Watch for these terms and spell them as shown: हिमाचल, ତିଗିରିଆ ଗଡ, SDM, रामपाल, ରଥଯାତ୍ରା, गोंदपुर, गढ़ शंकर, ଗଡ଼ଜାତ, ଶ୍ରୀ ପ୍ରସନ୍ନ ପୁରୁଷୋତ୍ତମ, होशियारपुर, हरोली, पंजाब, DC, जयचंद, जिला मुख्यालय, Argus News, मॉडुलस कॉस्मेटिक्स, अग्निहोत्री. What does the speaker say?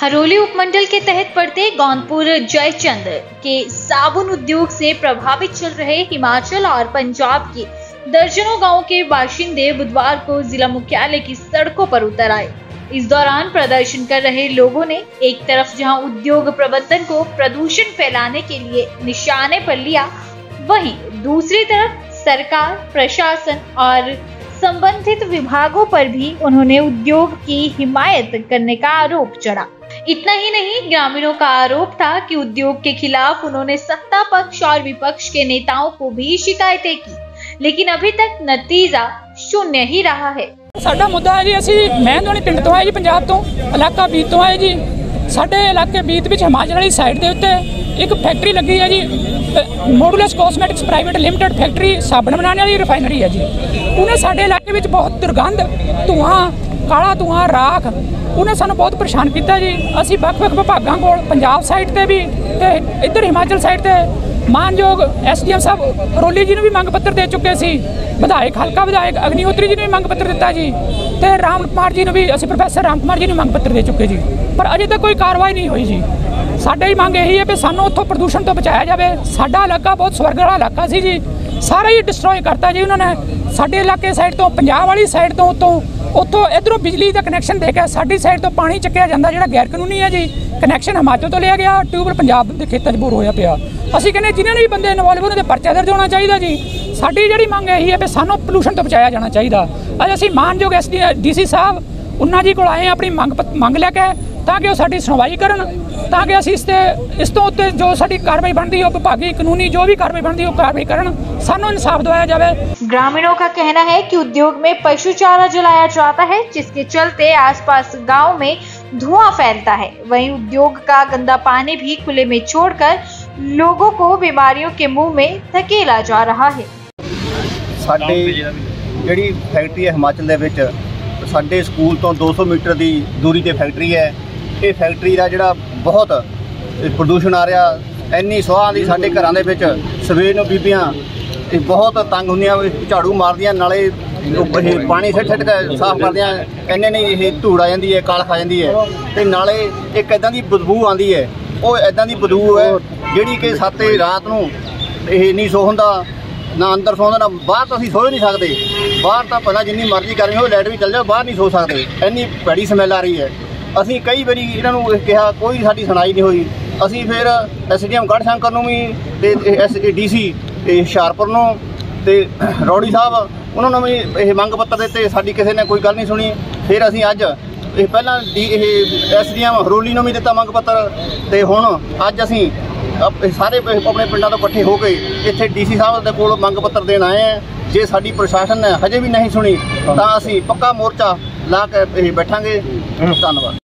हरोली उपमंडल के तहत पड़ते गोंदपुर जयचंद के साबुन उद्योग से प्रभावित चल रहे हिमाचल और पंजाब के दर्जनों गांवों के बाशिंदे बुधवार को जिला मुख्यालय की सड़कों पर उतर आए। इस दौरान प्रदर्शन कर रहे लोगों ने एक तरफ जहां उद्योग प्रबंधन को प्रदूषण फैलाने के लिए निशाने पर लिया, वहीं दूसरी तरफ सरकार, प्रशासन और संबंधित विभागों पर भी उन्होंने उद्योग की हिमायत करने का आरोप चढ़ा। इतना ही नहीं, ग्रामीणों का आरोप था कि उद्योग के खिलाफ उन्होंने सत्ता पक्ष और विपक्ष के नेताओं को भी शिकायतें की, लेकिन अभी तक नतीजा शून्य ही रहा है। साडा मुद्दा है जी, असी महन वाले पिंड तो है जी, पंजाब तो इलाका बीत तो है जी। साडे इलाके बीत विच हिमाचल वाली साइड दे उत्ते एक फैक्ट्री लगी है जी, मॉडुलस कॉस्मेटिक्स private limited factory, साबण बनाने वाली रिफाइनरी है जी। उन्हें साडे इलाके में बहुत दुर्गंध, धुआं, काला धुआं, राख, उन्हें सानू बहुत परेशान किया जी। असी ਵੱਖ-ਵੱਖ विभागों को पंजाब साइड से भी तो इधर हिमाचल साइड से मानयोग SDM साहब हरोली जी ने भी मंग पत्र दे चुके सी, विधायक हल्का विधायक अग्निहोत्री जी ने भी मंग पत्र दिता जी, तो रामपाल जी ने भी असी प्रोफैसर रामकुमार जी ने मंग पत्र दे चुके जी, पर अजे तक कोई कार्रवाई नहीं हुई जी। साडी ही मंग यही है कि सानू उत्थों प्रदूषण तो बचाया जाए। साडा इलाका बहुत स्वर्ग वाला इलाका सी जी, सारा ही डिस्ट्रॉय करता जी उन्होंने। साडे इलाके साइड तो पंजाब वाली साइड तो ਉੱਥੋਂ ਇਧਰੋਂ ਬਿਜਲੀ ਦਾ ਕਨੈਕਸ਼ਨ ਦੇ ਕੇ ਸਾਡੀ ਸਾਈਡ ਤੋਂ ਪਾਣੀ ਚੱਕਿਆ ਜਾਂਦਾ, ਜਿਹੜਾ ਗੈਰ ਕਾਨੂੰਨੀ ਹੈ ਜੀ। ਕਨੈਕਸ਼ਨ ਹਿਮਾਚਲ ਤੋਂ ਲਿਆ ਗਿਆ, ਟਿਊਬਲ ਪੰਜਾਬ ਦੇ ਖੇਤਾਂ 'ਚ ਬੋਰ ਹੋਇਆ ਪਿਆ। ਅਸੀਂ ਕਹਿੰਦੇ ਜਿਨ੍ਹਾਂ ਨੇ ਵੀ ਬੰਦੇ ਇਨਵੋਲਵ, ਉਹਨਾਂ ਦੇ ਪਰਚਾ ਦਰਜ ਹੋਣਾ ਚਾਹੀਦਾ ਜੀ। ਸਾਡੀ ਜਿਹੜੀ ਮੰਗ ਇਹੀ ਹੈ ਵੀ ਸਾਨੂੰ ਪੋਲੂਸ਼ਨ ਤੋਂ ਬਚਾਇਆ ਜਾਣਾ ਚਾਹੀਦਾ। ਅੱਜ ਅਸੀਂ ਮਾਨਯੋਗ DC ਸਾਹਿਬ ਉਹਨਾਂ ਜੀ ਕੋਲ ਆਏ ਹਾਂ ਆਪਣੀ ਮੰਗ ਲੈ ਕੇ, ਤਾਂ ਕਿ ਉਹ ਸਾਡੀ ਸੁਣਵਾਈ ਕਰਨ, ਤਾਂ ਕਿ ਅਸੀਂ ਇਸ ਤੋਂ ਉੱਤੇ ਜੋ ਸਾਡੀ ਕਾਰਵਾਈ ਬਣਦੀ ਉਹ ਵਿਭਾਗੀ ਕਾਨੂੰਨੀ जो भी कार्रवाई बनती वो कार्रवाई करन, सानू इंसाफ दिवाया जाए। ग्रामीणों का कहना है कि उद्योग में पशु चारा जलाया जाता है, जिसके चलते आसपास गांव में धुआं फैलता है। वहीं उद्योग का गंदा पानी भी खुले में छोड़कर लोगों को बीमारियों के मुंह में धकेला जा रहा है। साडी जिहड़ी फैक्ट्री है हिमाचल दे विच, साडे स्कूल तो 200 मीटर की दूरी पर फैक्ट्री है। ये फैक्ट्री का जोड़ा बहुत प्रदूषण आ रहा, इन्नी सवाह की साढ़े घर सवेर में बीबियाँ बहुत तंग होंगे, झाड़ू मारदियां, नाले पानी सिट सिट के साफ करदियां, इन्ने नहीं ये धूड़ आ जाती है, काल खा जाती है। तो नाले एक इदा की बदबू आती है, वो इदा की बदबू है जी कि साते रात को ये नहीं सो होंदा, ना अंदर सोंदा ना बाहर, तो असीं सो ही नहीं सकते। बाहर तो पता जिनी मर्जी गर्मी हो, लाइट भी चल जाओ, बाहर नहीं सो सकते, इन्नी भैड़ी समैल आ रही है। असी कई बारी इन्होंने कहा, कोई साड़ी सुनाई नहीं हुई। असी फिर SDM गढ़ शंकर भी, DC होशियारपुर रौड़ी साहब उन्होंने भी यह मंग पत्र देते, साड़ी किसी ने कोई गल नहीं सुनी। फिर असी अज पहला SDM हरोली ने भी दिता मंग पत्र, तो हुण अज असी सारे अपने पिंडों तो इकट्ठे हो गए इत्थे DC साहब दे कोल मंग पत्र देण आए हैं। जे साड़ी प्रशासन ने हजे भी नहीं सुनी तो असी पक्का मोर्चा ला के बैठांगे। धन्नवाद।